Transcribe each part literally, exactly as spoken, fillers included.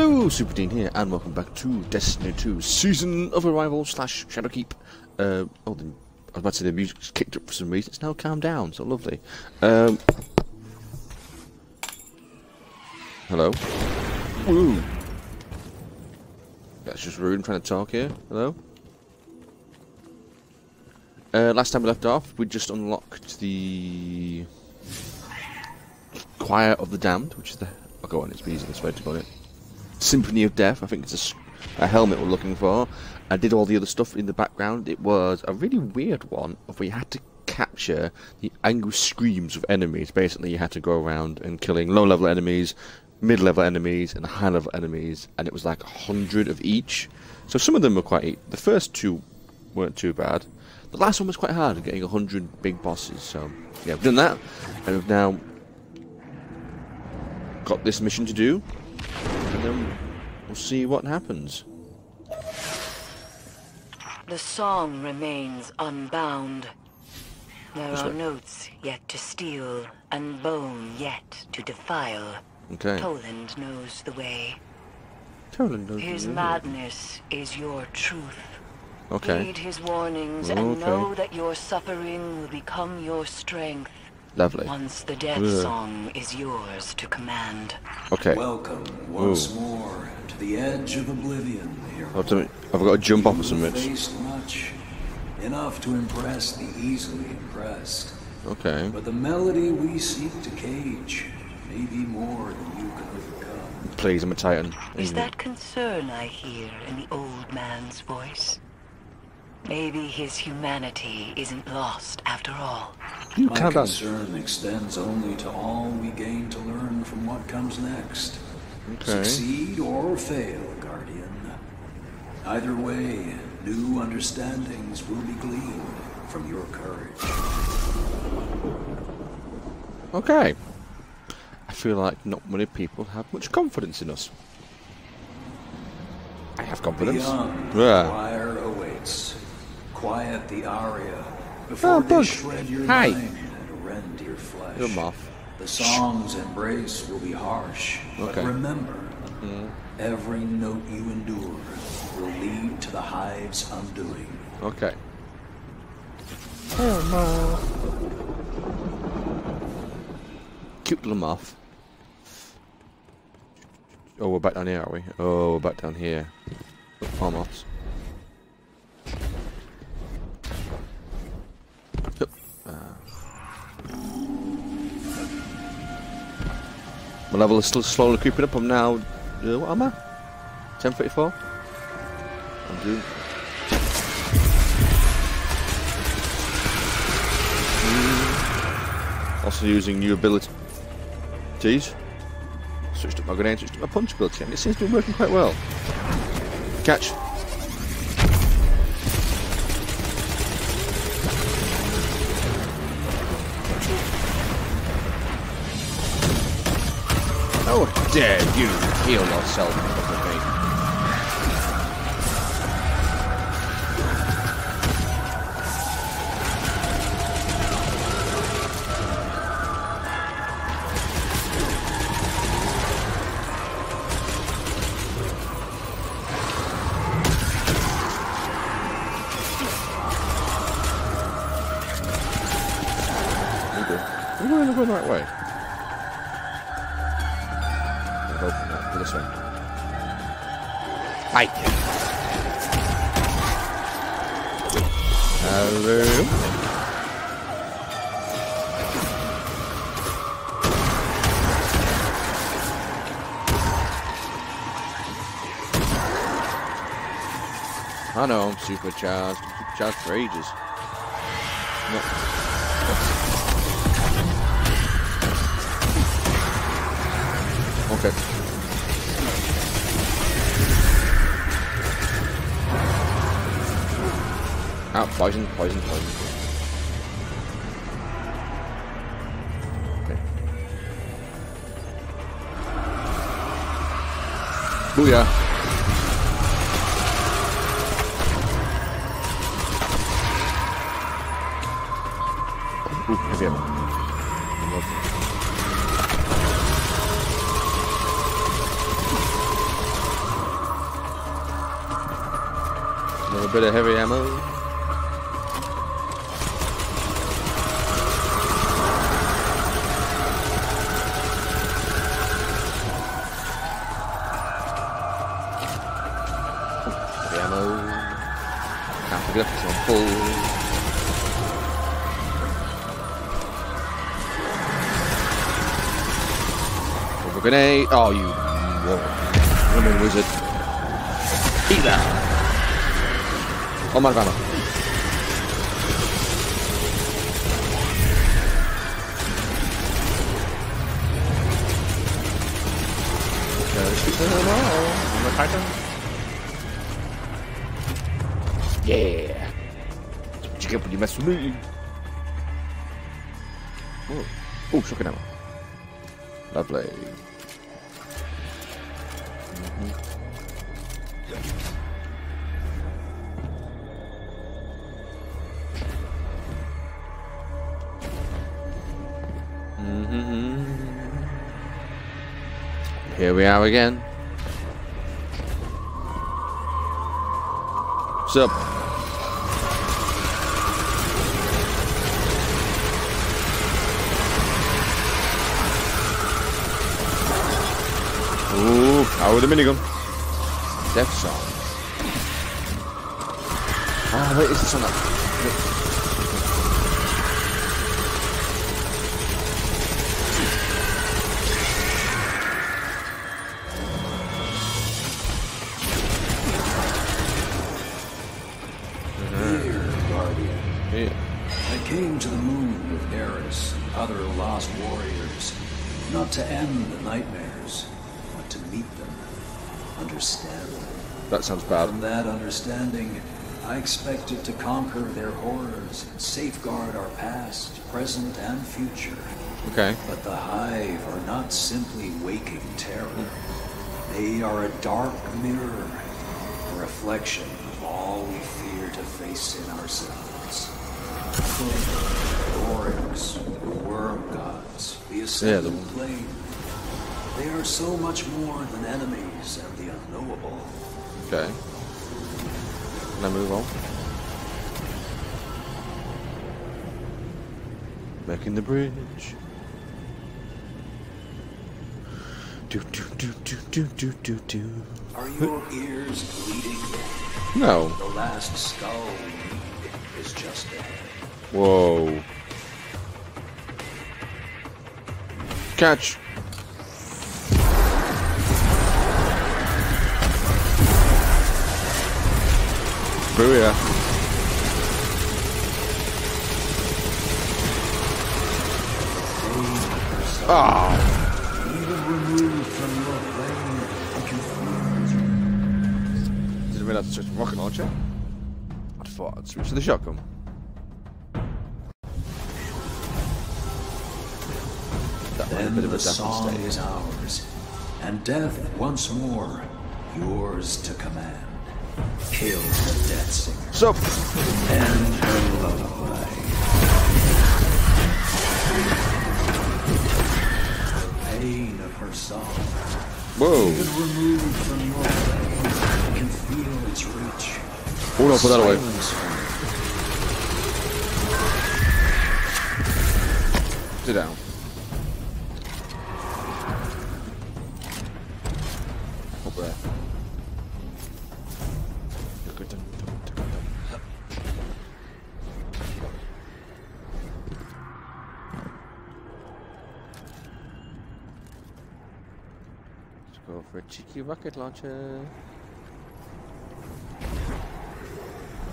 Hello, Superdean here, and welcome back to Destiny two Season of Arrival slash Shadowkeep. Uh, oh, the, I was about to say the music's kicked up for some reason. It's now calmed down, so lovely. Um, hello. Ooh. That's just rude. I'm trying to talk here. Hello. Uh, last time we left off, we just unlocked the Choir of the Damned, which is the. Oh, go on, it's the easiest way to put it. Symphony of Death, I think it's a, a helmet we're looking for. I did all the other stuff in the background. It was a really weird one of where you had to capture the angry screams of enemies. Basically, you had to go around and killing low-level enemies, mid-level enemies, and high-level enemies, and it was like a hundred of each. So some of them were quite... The first two weren't too bad. The last one was quite hard, getting a hundred big bosses. So, yeah, we've done that, and we've now got this mission to do. And then we'll see what happens. The song remains unbound. There That's are right. notes yet to steal, and bone yet to defile. Okay. Toland knows the way. Toland knows his the way. His madness is your truth. Okay. Heed his warnings okay. and know that your suffering will become your strength. Lovely. Once the death Ugh. song is yours to command. Okay. Welcome once Ooh. more to the edge of oblivion. I've got to jump off of some rich. Much, enough to impress the easily impressed. Okay. But the melody we seek to cage may be more than you can overcome. Please, I'm a Titan. Is that concern I hear in the old man's voice? Maybe his humanity isn't lost after all. You My concern extends only to all we gain to learn from what comes next. Okay. Succeed or fail, Guardian. Either way, new understandings will be gleaned from your courage. Okay. I feel like not many people have much confidence in us. I have confidence. Beyond, yeah. Choir awaits. Quiet the aria before oh, they shred your Hi. mind and rend your flesh. Your muff. The song's embrace will be harsh, okay. but remember, mm. every note you endure will lead to the hive's undoing. Okay. Oh, no. Cute little muff. Oh, we're back down here, are we? Oh, we're back down here. Farm offs. My level is still slowly creeping up. I'm now... Uh, what am I? ten thirty-four? I'm doing... Mm. Also using new abilities. Switched up my grenade, switched up my punch ability, and it seems to be working quite well. Catch! How dare you heal yourself with me? We're going to go the right way. Go this way. Hi. Hello. I know I'm supercharged. Supercharged for ages. No. Okay. Ah, poison, poison, poison. Okay. Booyah! Ooh, heavy ammo. Another bit of heavy ammo. Heavy ammo. Can't pick it up because I'm full. Over grenade. Oh, you woman wizard. Eat that. Oh my god. I'm a Titan. Yeah. That's what you get when you mess with me. Oh, oh shocking ammo. Lovely. Here we are again. What's up? Ooh, power the minigun. Death shot. Ah, wait, is this on that? Other lost warriors, not to end the nightmares, but to meet them, understand them. That sounds bad. From that understanding, I expected to conquer their horrors and safeguard our past, present, and future. Okay. But the Hive are not simply waking terror. They are a dark mirror, a reflection of all we fear to face in ourselves. Oryx, the worm gods, the ascendant yeah, the... plane. They are so much more than enemies and the unknowable. Okay. Can I move on? Making the bridge. Do, do, do, do, do, do, do, do. Are your ears bleeding? No. The last skull is just ahead. Whoa. Catch. Booyah. Ah. Didn't realize it's just a rocket launcher. I thought I'd switch to the shotgun. Then the song is ours, and death once more, yours to command. Kill the death singer. So, and her lullaby. The pain of her song. Whoa. Even removed from your way, can feel its reach. Oh no, put that away. Sit down. For a cheeky rocket launcher.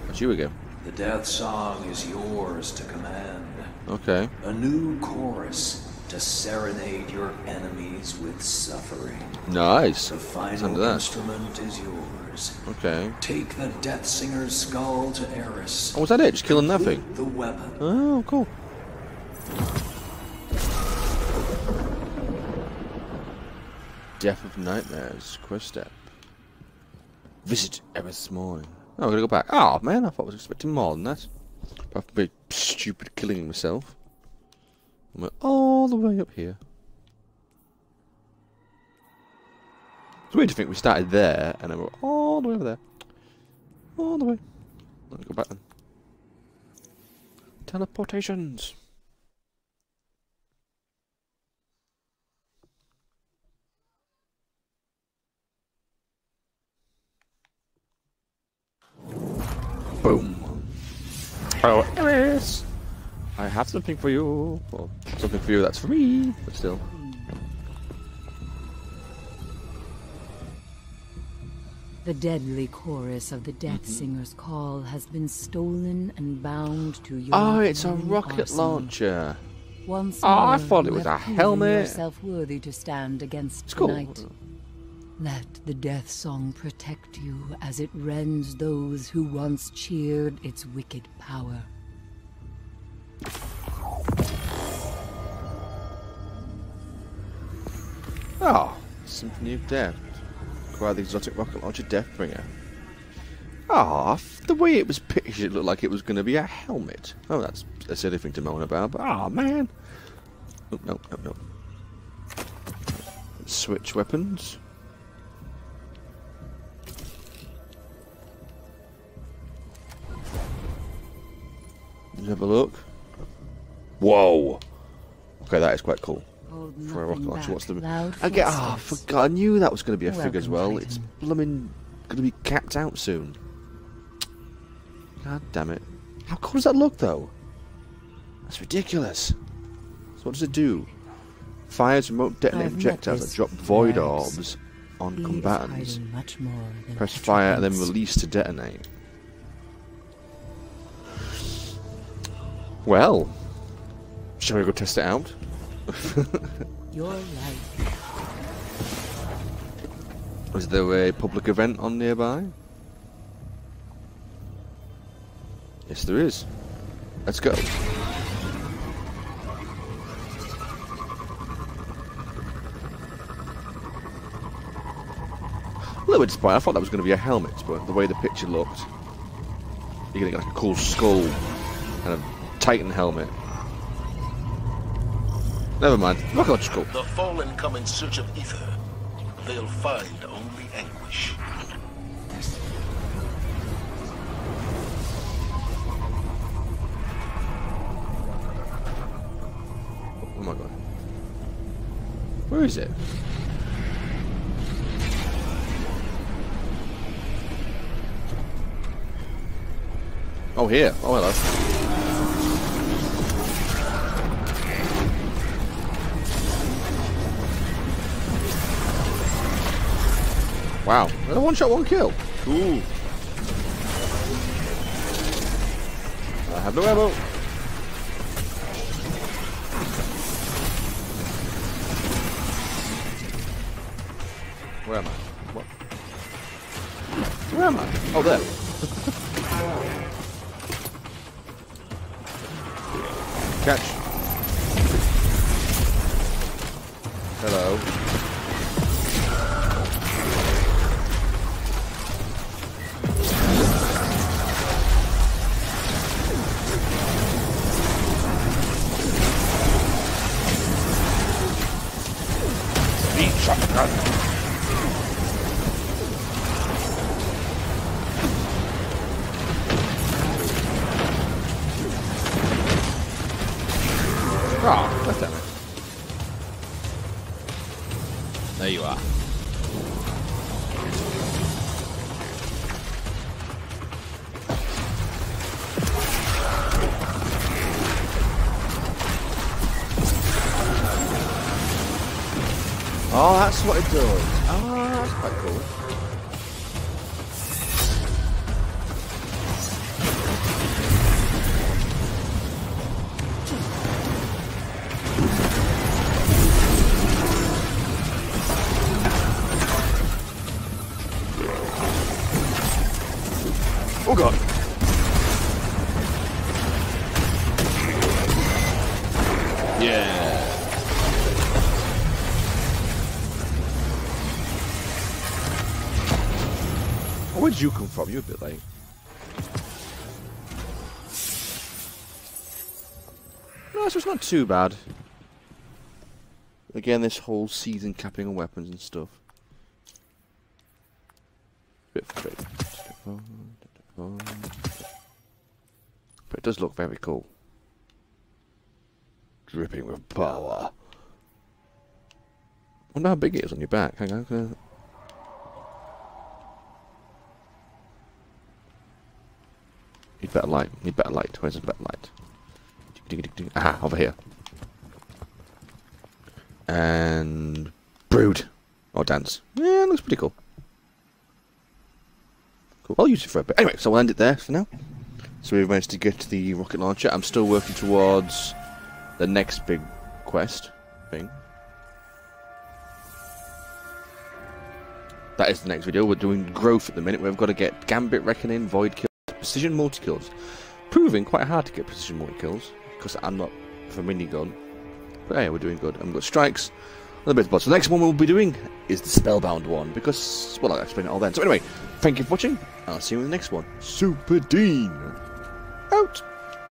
That's you again. The death song is yours to command. Okay. A new chorus to serenade your enemies with suffering. Nice. The final instrument is yours. Okay. Take the death singer's skull to Eris. Oh, was that it? Just killing nothing. The weapon. Oh, cool. Death of Nightmares, quest step. Visit Eris morning. Oh, we're gonna go back. Oh man, I thought I was expecting more than that. I've been stupid killing myself. I went all the way up here. It's weird to think we started there and then we're all the way over there. All the way. Let me go back then. Teleportations! Boom. Oh, Eris! I have something for you. Well, something for you that's for me, but still. The deadly chorus of the Death Singer's call has been stolen and bound to your... Oh, it's a rocket arsenal. Launcher. Once oh, more, I thought it was a helmet. Yourself worthy to stand against it's cool. Night. Let the death song protect you as it rends those who once cheered its wicked power. Oh, Symphony of Death. By the exotic rocket launcher Deathbringer. Ah, the way it was pictured, it looked like it was going to be a helmet. Oh, that's a silly thing to moan about, but ah, oh, man. Oh, no, no, no. Switch weapons. Let's have a look. Whoa! Okay, that is quite cool. For a rocket launcher, what's the... I get... Ah, oh, forgot. I knew that was going to be a figure as well. Titan. It's blooming going to be capped out soon. God damn it. How cool does that look, though? That's ridiculous. So what does it do? Fires remote detonating projectiles that drop void orbs on combatants. Press fire and then release to detonate. Well, shall we go test it out? Your life. Was there a public event on nearby? Yes, there is. Let's go. A little bit disappointed. I thought that was going to be a helmet, but the way the picture looked, you're going to get like a cool skull and a Titan helmet. Never mind. Look at cool. The fallen come in search of ether. They'll find only anguish. Oh my god. Where is it? Oh, here. Oh, hello. Wow, another one shot, one kill. Ooh. I have no ammo. Where am I? What? Where am I? Oh, there. Catch. Hello. Oh, that's what it does. Oh, that's quite cool. Oh god. Yeah. Where did you come from? You're a bit late. No, so it's not too bad. Again, this whole season capping on weapons and stuff. Bit frustrating. does look very cool. Dripping with power. I wonder how big it is on your back. Hang on. Need better light. Need better light. Where's the better light? Ah, over here. And brood. Or dance. Yeah, looks pretty cool. Cool. I'll use it for a bit. Anyway, so we'll end it there for now. So we've managed to get the rocket launcher. I'm still working towards the next big quest thing. That is the next video. We're doing growth at the minute. We've got to get Gambit, Reckoning, Void Kills, Precision Multi-Kills. Proving quite hard to get Precision Multi-Kills, because I'm not for minigun. But hey, we're doing good. And we've got Strikes. Another bit of the boss. So the next one we'll be doing is the Spellbound one, because, well, I'll explain it all then. So anyway, thank you for watching, and I'll see you in the next one. Superdean! Out!